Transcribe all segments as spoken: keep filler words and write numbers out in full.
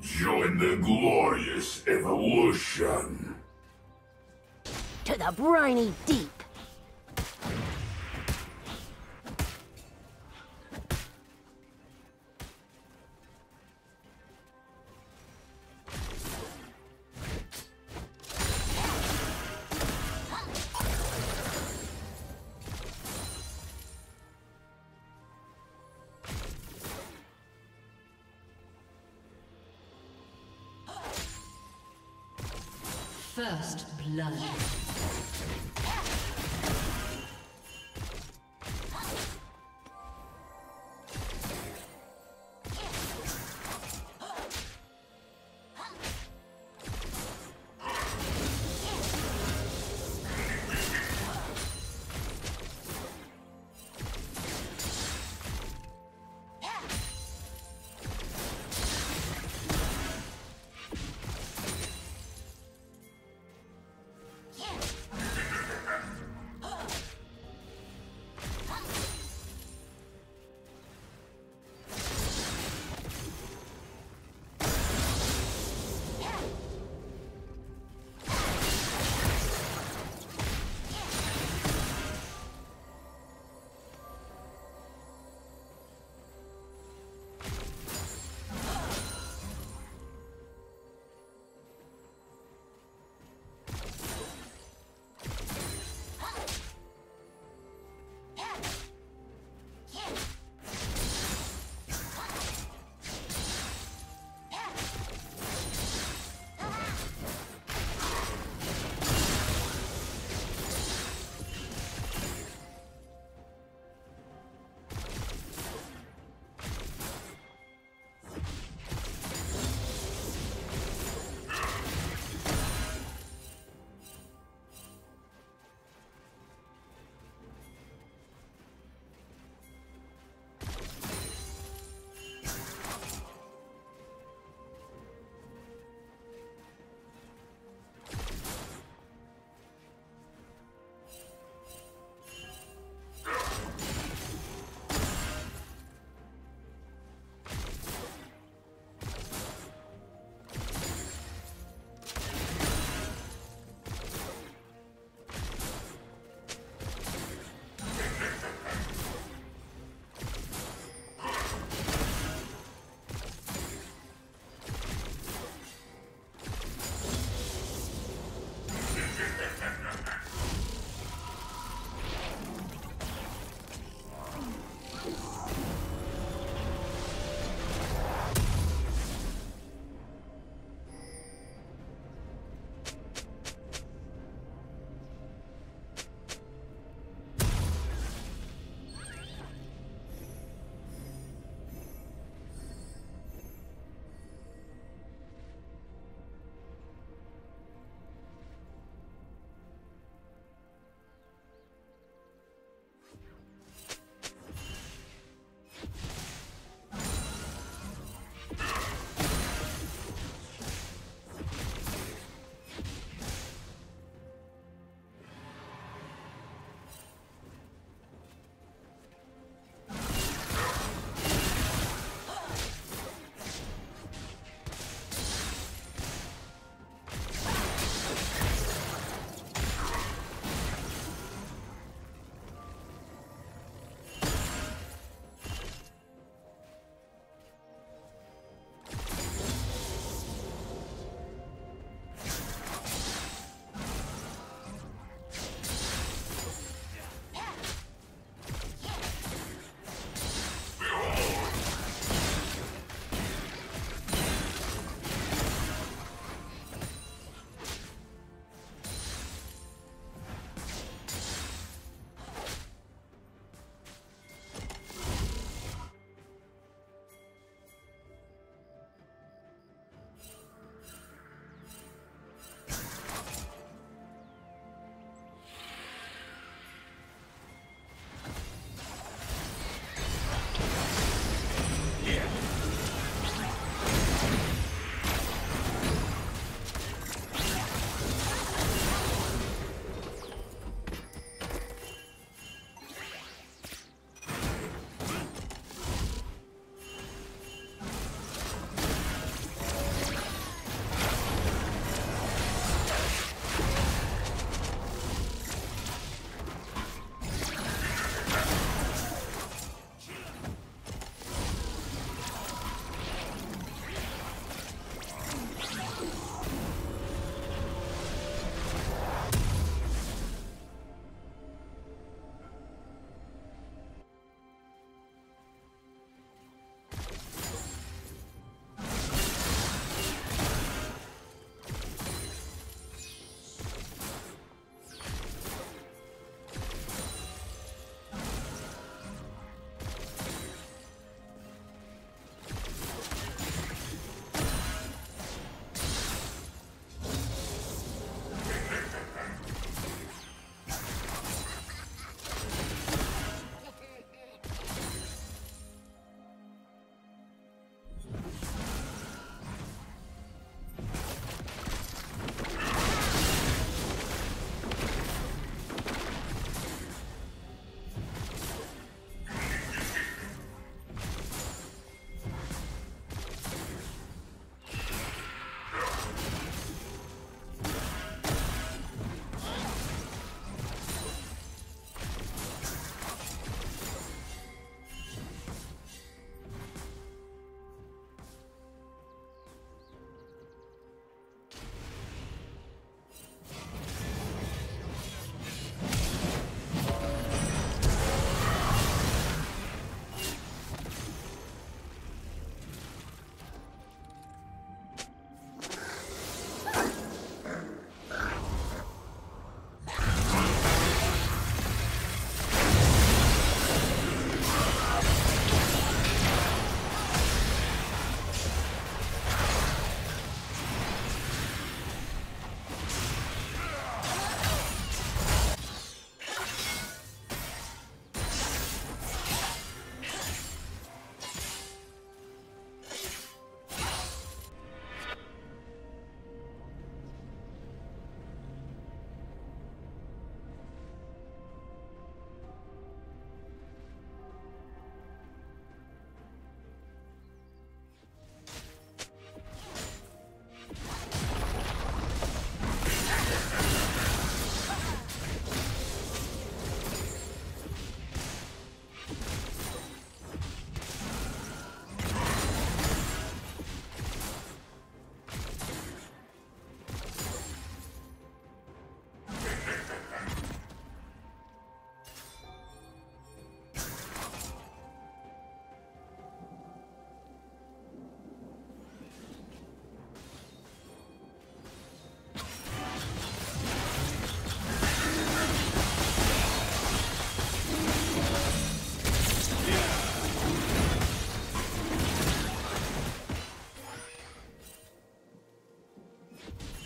Join the glorious evolution. To the briny deep. First blood.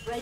Red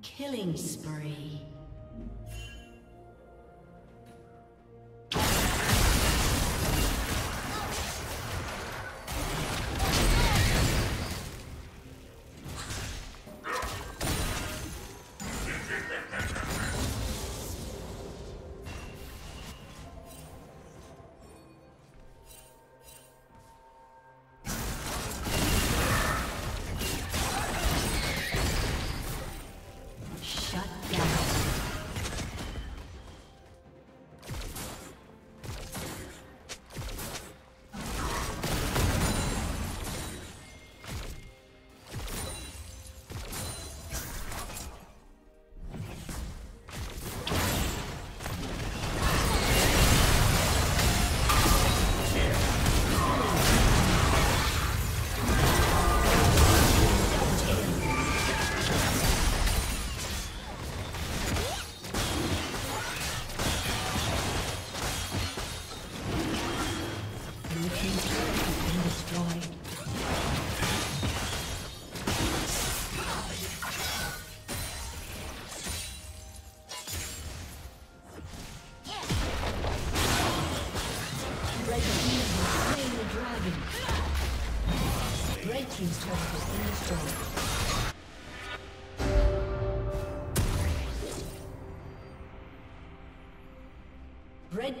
Killing spree. Shut down. team's turret has been destroyed. Red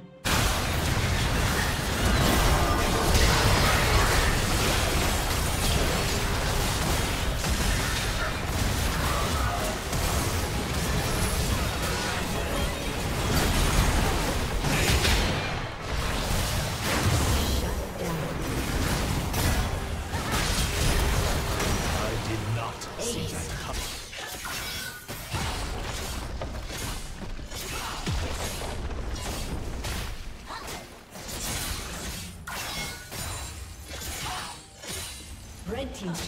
Red team's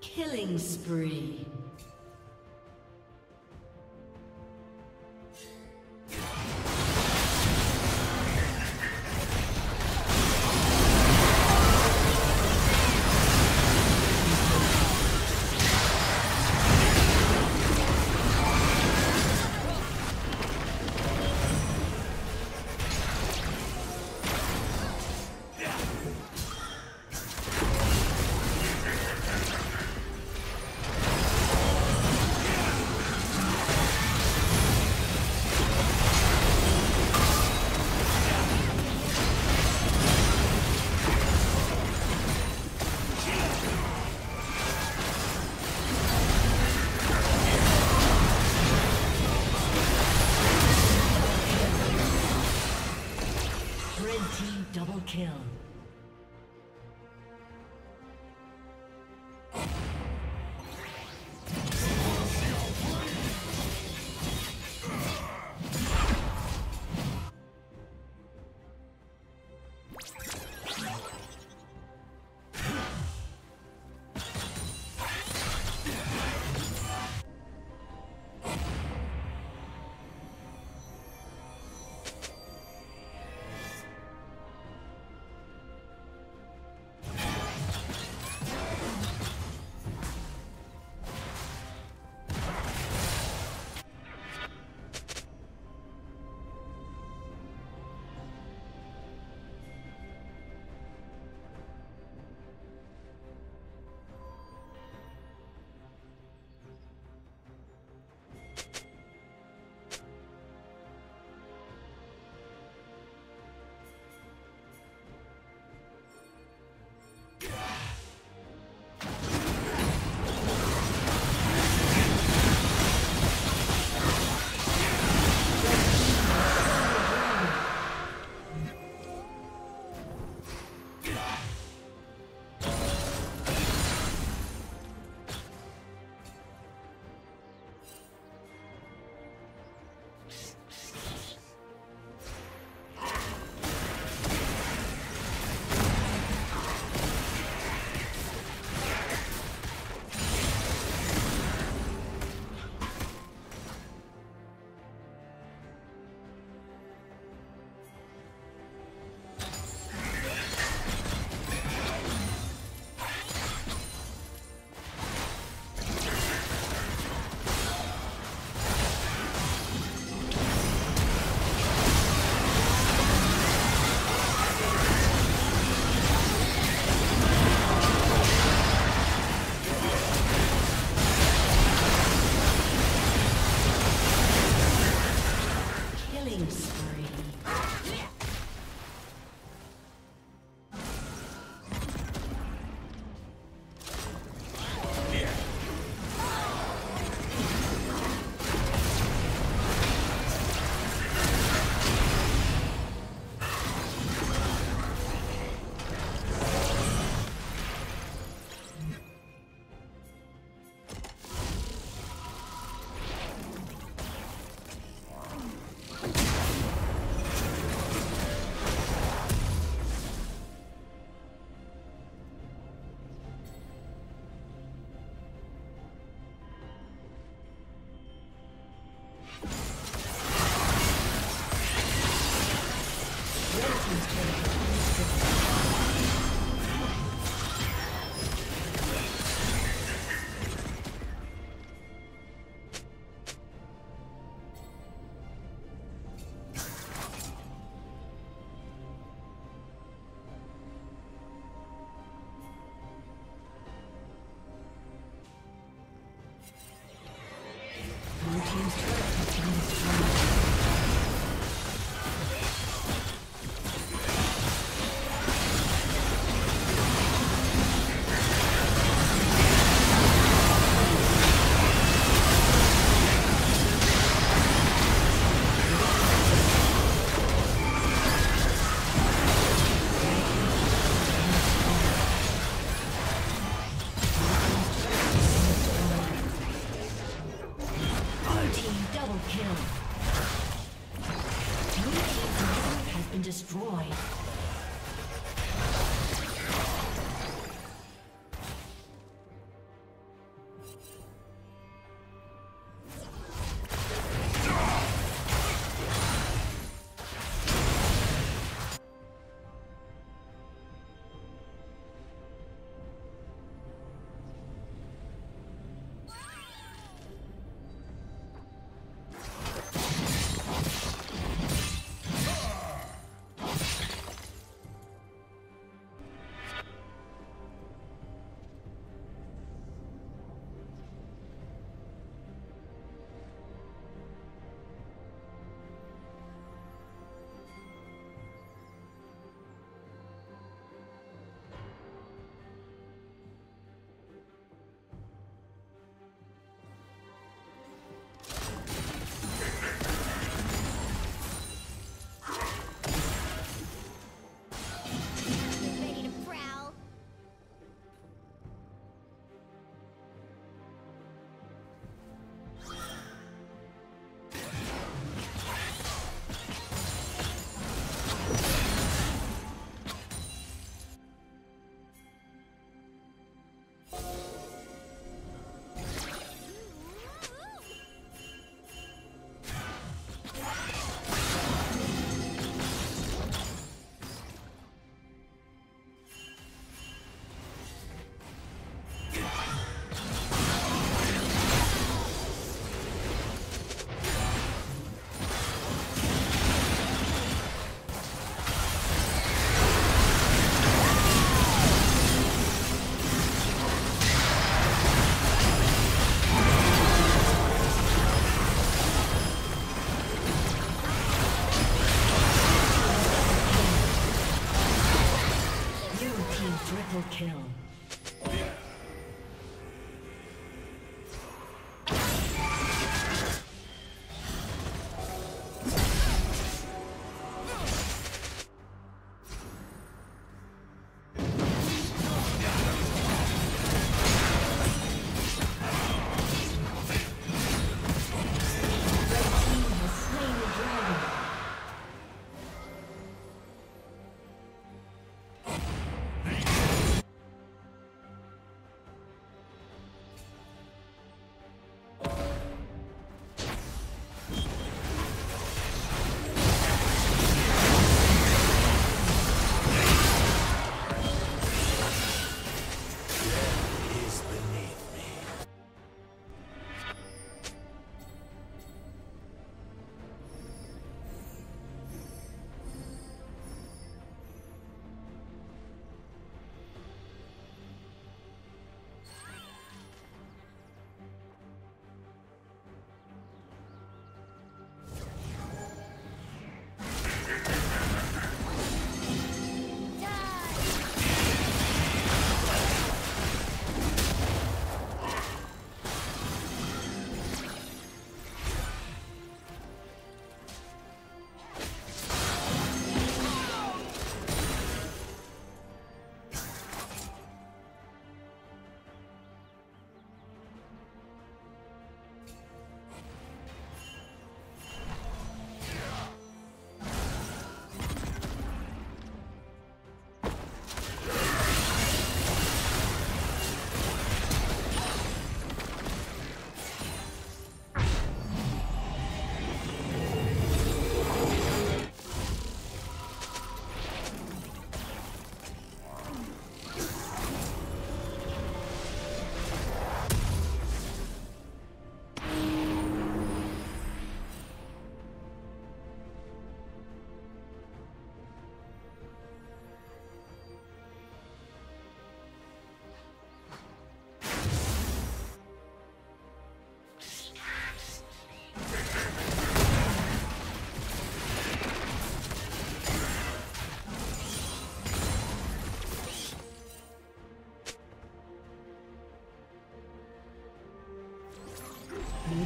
Killing spree.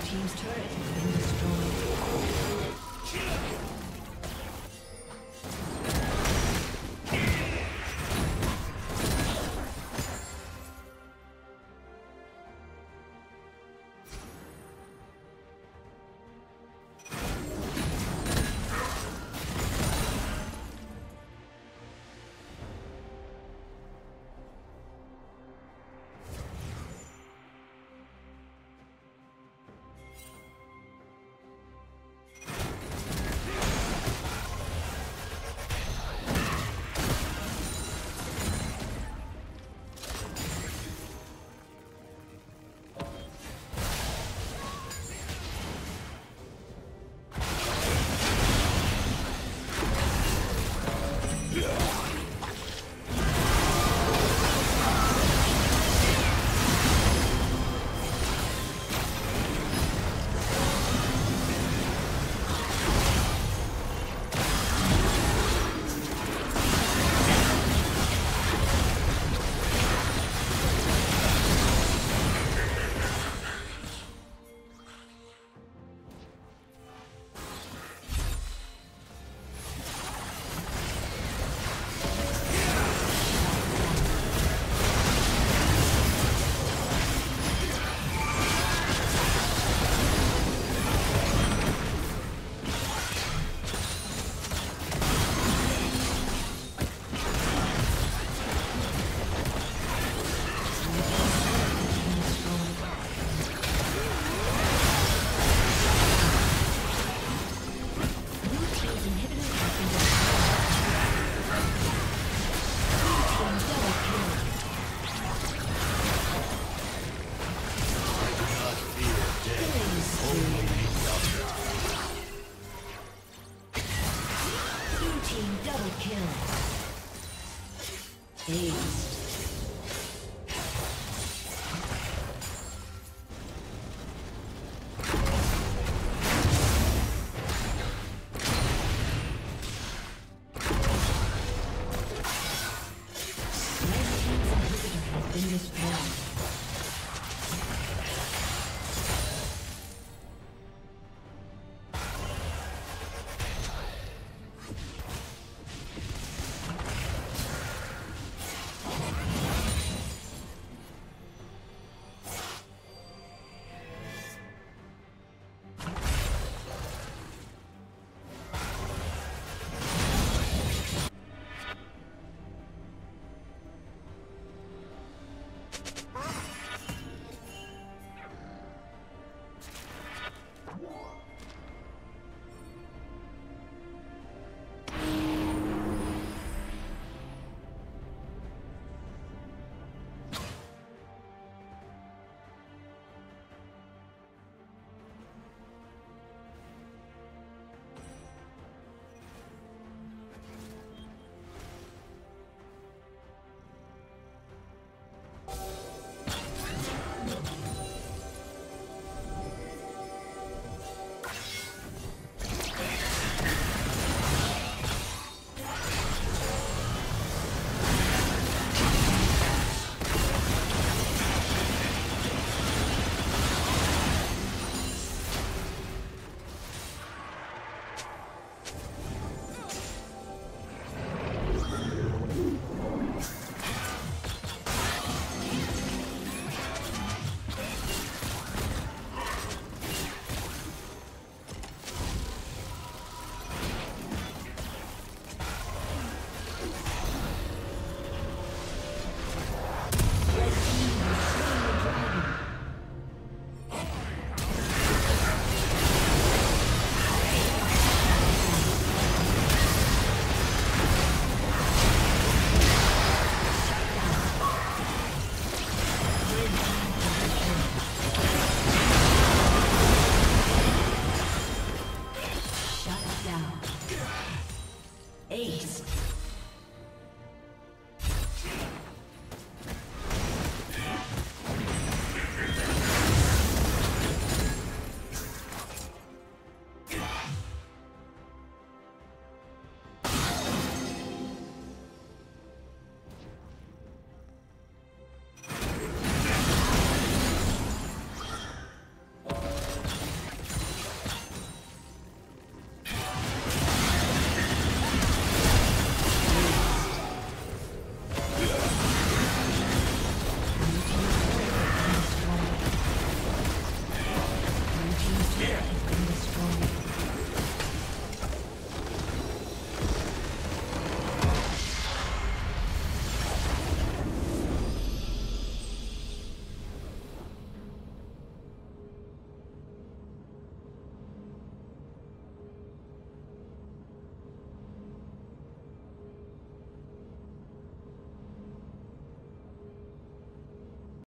team's turret has been destroyed. Double kill. Ace.